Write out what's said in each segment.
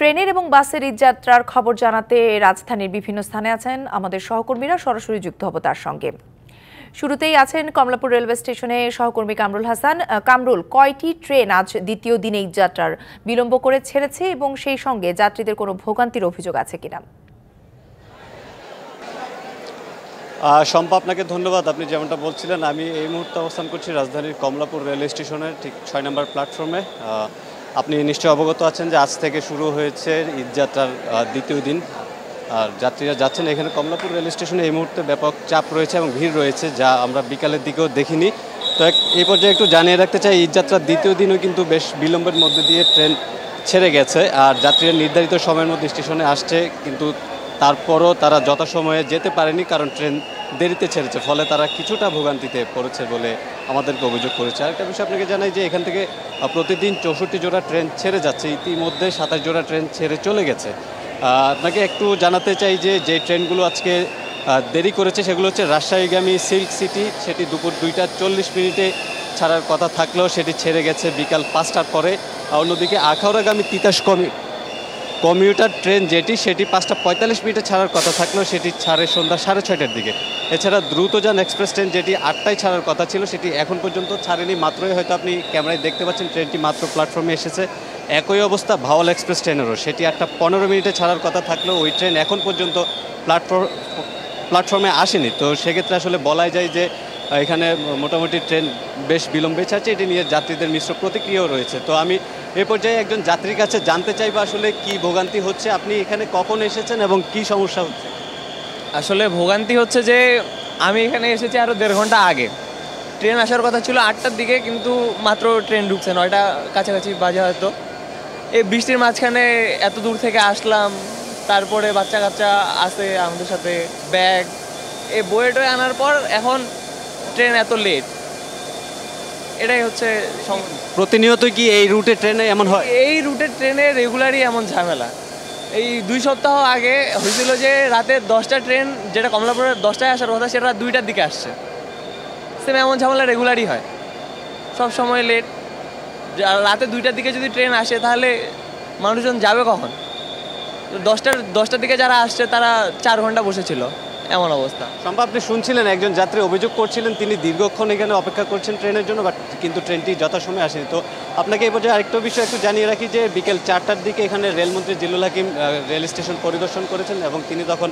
ট্রেনের এবং বাসের ঈদযাত্রার খবর জানাতে রাজধানীর বিভিন্ন স্থানে আছেন আমাদের সহকর্মীরা, সরাসরি যুক্ত হব তার সঙ্গে। শুরুতেই আছেন কমলাপুর রেলওয়ে স্টেশনে সহকর্মী কামরুল হাসান। কামরুল, কয়টি ট্রেন আজ দ্বিতীয় দিনে ঈদযাত্রার বিলম্ব করে ছেড়েছে এবং সেই সঙ্গে যাত্রীদের কোনো ভোগান্তির অভিযোগ আছে কিনা? শম্পা, আপনাকে ধন্যবাদ। আপনি যেমনটা বলছিলেন, আমি এই মুহূর্তে অবস্থান করছি রাজধানীর কমলাপুর রেলওয়ে স্টেশনের ঠিক 6 নম্বর প্ল্যাটফর্মে। আপনি নিশ্চয়ই অবগত আছেন যে আজ থেকে শুরু হয়েছে ঈদযাত্রার দ্বিতীয় দিন, আর যাত্রীরা যাচ্ছেন। এখানে কমলাপুর রেল স্টেশনে এই মুহূর্তে ব্যাপক চাপ রয়েছে এবং ভিড় রয়েছে, যা আমরা বিকালের দিকেও দেখিনি। তো এই পর্যায়ে একটু জানিয়ে রাখতে চাই, ঈদযাত্রার দ্বিতীয় দিনও কিন্তু বেশ বিলম্বের মধ্যে দিয়ে ট্রেন ছেড়ে গেছে, আর যাত্রীরা নির্ধারিত সময়ের মধ্যে স্টেশনে আসছে, কিন্তু তারপরও তারা যথাসময়ে যেতে পারেনি, কারণ ট্রেন দেরিতে ছেড়েছে। ফলে তারা কিছুটা ভোগান্তিতে পড়েছে বলে আমাদেরকে অভিযোগ করেছে। আরেকটা বিষয় আপনাকে জানাই যে এখান থেকে প্রতিদিন 64 জোড়া ট্রেন ছেড়ে যাচ্ছে, ইতিমধ্যে 27 জোড়া ট্রেন ছেড়ে চলে গেছে। আপনাকে একটু জানাতে চাই যে ট্রেনগুলো আজকে দেরি করেছে সেগুলো হচ্ছে রাজশাহীগামী সিল্ক সিটি, সেটি দুপুর 2:40 ছাড়ার কথা থাকলেও সেটি ছেড়ে গেছে বিকাল 5টার পরে। অন্যদিকে আখাউড়াগামী তিতাস কমিউটার ট্রেন যেটি, সেটি 5:45 ছাড়ার কথা থাকলেও সেটি ছাড়ে সন্ধ্যা 6:30 দিকে। এছাড়া দ্রুতযান এক্সপ্রেস ট্রেন যেটি 8টায় ছাড়ার কথা ছিল, সেটি এখন পর্যন্ত ছাড়েনি, মাত্রই হয়তো আপনি ক্যামেরায় দেখতে পাচ্ছেন ট্রেনটি মাত্র প্ল্যাটফর্মে এসেছে। একই অবস্থা ভাওয়াল এক্সপ্রেস ট্রেনেরও, সেটি 8:15 ছাড়ার কথা থাকলেও ওই ট্রেন এখন পর্যন্ত প্ল্যাটফর্মে আসেনি। তো সেক্ষেত্রে আসলে বলাই যায় যে এখানে মোটামুটি ট্রেন বেশ বিলম্বে ছাড়ছে, এটি নিয়ে যাত্রীদের মিশ্র প্রতিক্রিয়াও রয়েছে। তো আমি এ পর্যায়ে একজন যাত্রীর কাছে জানতে চাইবো আসলে কি ভোগান্তি হচ্ছে, আপনি এখানে কখন এসেছেন এবং কি সমস্যা হচ্ছে? আসলে ভোগান্তি হচ্ছে যে আমি এখানে এসেছি আরও 1.5 ঘন্টা আগে। ট্রেন আসার কথা ছিল 8টার দিকে, কিন্তু মাত্র ট্রেন ঢুকছে 9টা কাছাকাছি বাজে হয়তো। এই বৃষ্টির মাঝখানে এত দূর থেকে আসলাম, তারপরে বাচ্চা কাচ্চা আসে আমাদের সাথে, ব্যাগ এই বইয়েটা আনার পর এখন ট্রেন এত লেট, এটাই হচ্ছে প্রতিনিয়ত। কি এই রুটে ট্রেনে এমন হয়? এই রুটে ট্রেনে রেগুলারই এমন ঝামেলা। এই 2 সপ্তাহ আগে হয়েছিল যে রাতে 10টা ট্রেন, যেটা কমলাপুরের 10টায় আসার কথা, সেটা 2টার দিকে আসছে। সেম এমন ঝামেলা রেগুলারই হয়, সব সময় লেট। রাতে 2টার দিকে যদি ট্রেন আসে তাহলে মানুষজন যাবে কখন? 10টার দিকে যারা আসছে তারা 4 ঘন্টা বসেছিল, এমন অবস্থা। সম্ভব আপনি শুনছিলেন একজন যাত্রী অভিযোগ করছিলেন তিনি দীর্ঘক্ষণ এখানে অপেক্ষা করছেন ট্রেনের জন্য, বাট কিন্তু ট্রেনটি যথাসময়ে আসেনি। তো আপনাকে এই পর্যায়ে আরেকটা বিষয় একটু জানিয়ে রাখি যে বিকেল 4টার দিকে এখানে রেলমন্ত্রী জিলুল হাকিম রেল স্টেশন পরিদর্শন করেছেন এবং তিনি তখন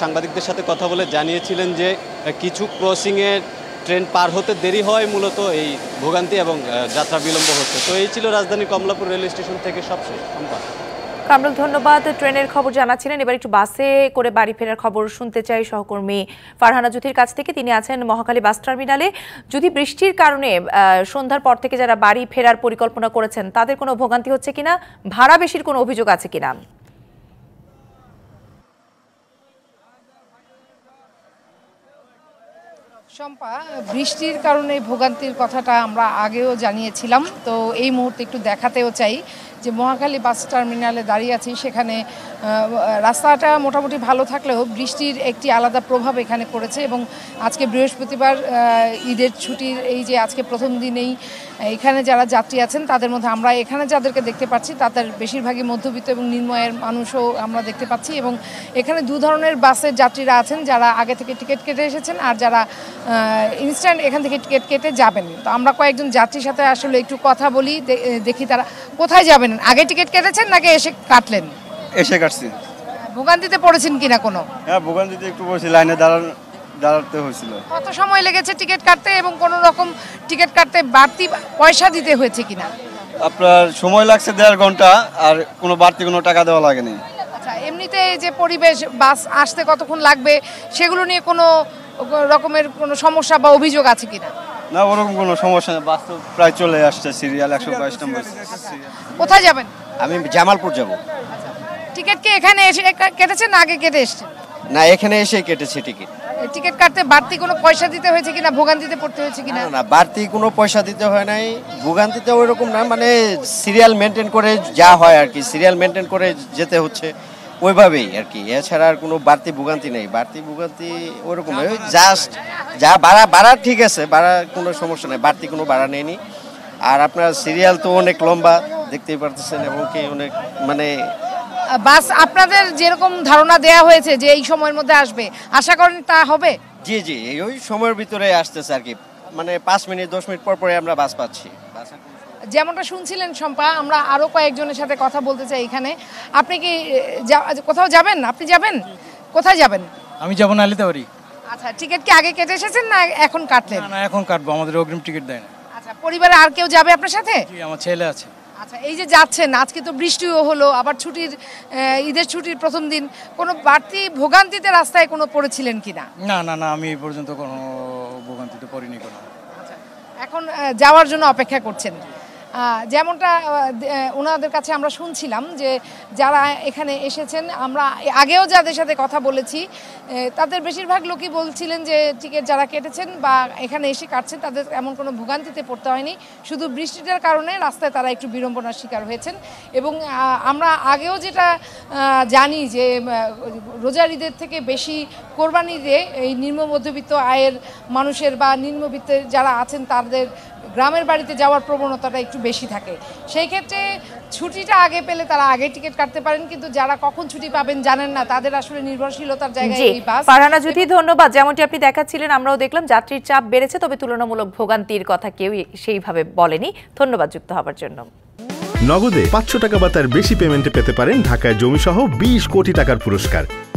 সাংবাদিকদের সাথে কথা বলে জানিয়েছিলেন যে কিছু ক্রসিংয়ে ট্রেন পার হতে দেরি হয়, মূলত এই ভোগান্তি এবং যাত্রা বিলম্ব হচ্ছে। তো এই ছিল রাজধানী কমলাপুর রেল স্টেশন থেকে সবশেষ। কামরুল, ধন্যবাদ। ট্রেনের খবর জানাচ্ছিলেন। এবার একটু বাসে করে বাড়ি ফেরার খবর শুনতে চাই সহকর্মী ফারহানা জ্যোতির কাছ থেকে। তিনি আছেন মহাখালী বাস টার্মিনালে। যদি বৃষ্টির কারণে সন্ধ্যার পর থেকে যারা বাড়ি ফেরার পরিকল্পনা করেছেন তাদের কোনো ভোগান্তি হচ্ছে কিনা, ভাড়া বেশির কোনো অভিযোগ আছে কিনা? শম্পা, বৃষ্টির কারণে ভোগান্তির কথাটা আমরা আগেও জানিয়েছিলাম, তো এই মুহূর্তে একটু দেখাতেও চাই যে মহাখালী বাস টার্মিনালে দাঁড়িয়ে আছি। সেখানে রাস্তাটা মোটামুটি ভালো থাকলেও বৃষ্টির একটি আলাদা প্রভাব এখানে পড়েছে এবং আজকে বৃহস্পতিবার, ঈদের ছুটির এই যে আজকে প্রথম দিনেই এখানে যারা যাত্রী আছেন তাদের মধ্যে আমরা এখানে যাদেরকে দেখতে পাচ্ছি তাদের বেশিরভাগই মধ্যবিত্ত এবং নিম্ন আয়ের মানুষও আমরা দেখতে পাচ্ছি। এবং এখানে 2 ধরনের বাসের যাত্রীরা আছেন, যারা আগে থেকে টিকিট কেটে এসেছেন আর যারা ইনস্ট্যান্ট এখান থেকে টিকিট কেটে যাবেন। তো আমরা কয়েকজন যাত্রীর সাথে আসলে একটু কথা বলি, দেখি তারা কোথায় যাবেন, আগে টিকিট কেটেছেন নাকি এসে কাটলেন? এসে কাটছি। ভোগান্তিতে পড়েছেন কিনা কোনো? হ্যাঁ, ভোগান্তিতে একটু পড়েছি, লাইনে দাঁড়াতে হয়েছিল। কত সময় লেগেছে টিকিট কাটতে এবং কোনো রকম টিকিট কাটতে বাড়তি পয়সা দিতে হয়েছে কিনা? আপনার সময় লাগছে 1.5 ঘন্টা, আর কোনো বাড়তি কোনো টাকা দেওয়া লাগেনি। আচ্ছা, এমনিতে যে পরিবেশ, বাস আসতে কতক্ষণ লাগবে সেগুলো নিয়ে কোনো রকমের কোনো সমস্যা বা অভিযোগ আছে কিনা? না, ওরকম কোনো সমস্যা নেই, বাস তো প্রায় চলে আসছে সিরিয়াল 122 নম্বর। কোথায় যাবেন? আমি জামালপুর যাব। টিকিট কি এখানে এসে কেটেছেন না আগে কেটে এসেছেন? না, এখানে এসে কেটেছি টিকিট। টিকিট কাটতে বাড়তি কোনো পয়সা দিতে হয়েছে কিনা, ভোগান্তিতে পড়তে হয়েছে কিনা? না, বাড়তি কোনো পয়সা দিতে হয় নাই, ভোগান্তিতে ওইরকম না, মানে সিরিয়াল মেনটেন করে যা হয় আর কি, সিরিয়াল মেনটেন করে যেতে হচ্ছে ওইভাবেই আর কি, এছাড়া আর কোনো বাড়তি ভোগান্তি নেই। বাড়তি ভোগান্তি ওরকম জাস্ট যা ভাড়া ঠিক আছে, ভাড়া কোনো সমস্যা নেই, বাড়তি কোনো ভাড়া নেয়নি। আর আপনার সিরিয়াল তো অনেক লম্বা দেখতেই পারতেছেন, এবং কি অনেক মানে বাস আপনাদের যেরকম ধারণা দেয়া হয়েছে যে এই সময়ের মধ্যে আসবে, আশা করেন তা হবে? জি জি, ওই সময়ের ভিতরে আসতেছে আর কি, মানে 5 মিনিট 10 মিনিট পর পরে আমরা বাস পাচ্ছি। যেমনটা শুনছিলেন শম্পা, আমরা আরো কয়েকজনের সাথে কথা বলতে চাই এখানে। আপনি কি কোথাও যাবেন? আপনি যাবেন? কোথায় যাবেন? আমি যাব নালিতাবাড়ি। আচ্ছা, টিকিট কি আগে কেটে এসেছেন না এখন কাটলেন? না এখন কাটবো, আমাদের অগ্রিম টিকিট দেয় না। আচ্ছা, পরিবারে আর কেউ যাবে আপনার সাথে? জি, আমার ছেলে আছে। আচ্ছা, এই যে যাচ্ছেন, আজকে তো বৃষ্টিও হলো, আবার ছুটির ঈদের ছুটির প্রথম দিন, কোনো বাড়তি ভোগান্তিতে রাস্তায় কোনো পড়েছিলেন কিনা? না না না, আমি এই পর্যন্ত কোনো ভোগান্তিতে পড়িনি কোনো। আচ্ছা, এখন যাওয়ার জন্য অপেক্ষা করছেন। যেমনটা ওনাদের কাছে আমরা শুনছিলাম যে যারা এখানে এসেছেন, আমরা আগেও যাদের সাথে কথা বলেছি তাদের বেশিরভাগ লোকই বলছিলেন যে টিকিট যারা কেটেছেন বা এখানে এসে কাটছেন তাদের এমন কোনো ভোগান্তিতে পড়তে হয়নি, শুধু বৃষ্টিটার কারণে রাস্তায় তারা একটু বিড়ম্বনার শিকার হয়েছেন। এবং আমরা আগেও যেটা জানি যে রোজার ঈদের থেকে বেশি কোরবানি ঈদে এই নিম্ন মধ্যবিত্ত আয়ের মানুষের বা নিম্নবিত্তের যারা আছেন তাদের গ্রামের বাড়িতে যাওয়ার প্রবণতাটা একটু বেশি থাকে। সেই ক্ষেত্রে ছুটিটা আগে পেলে তারা আগে টিকিট কাটতে পারেন, কিন্তু যারা কখন ছুটি পাবেন জানেন না, তাদের আসলে নির্ভরশীলতার জায়গায় এই বাস। ফারহানা জ্যোতি, ধন্যবাদ। যেমনটি আপনি দেখাচ্ছিলেন, আমরাও দেখলাম যাত্রীর চাপ বেড়েছে, তবে তুলনামূলক ভোগান্তির কথা কেউ সেইভাবে বলেনি। ধন্যবাদ যুক্ত হওয়ার জন্য। নগদে 500 টাকা বা তার বেশি পেমেন্টে পেতে পারেন ঢাকায় জমি সহ 20 কোটি টাকার পুরস্কার।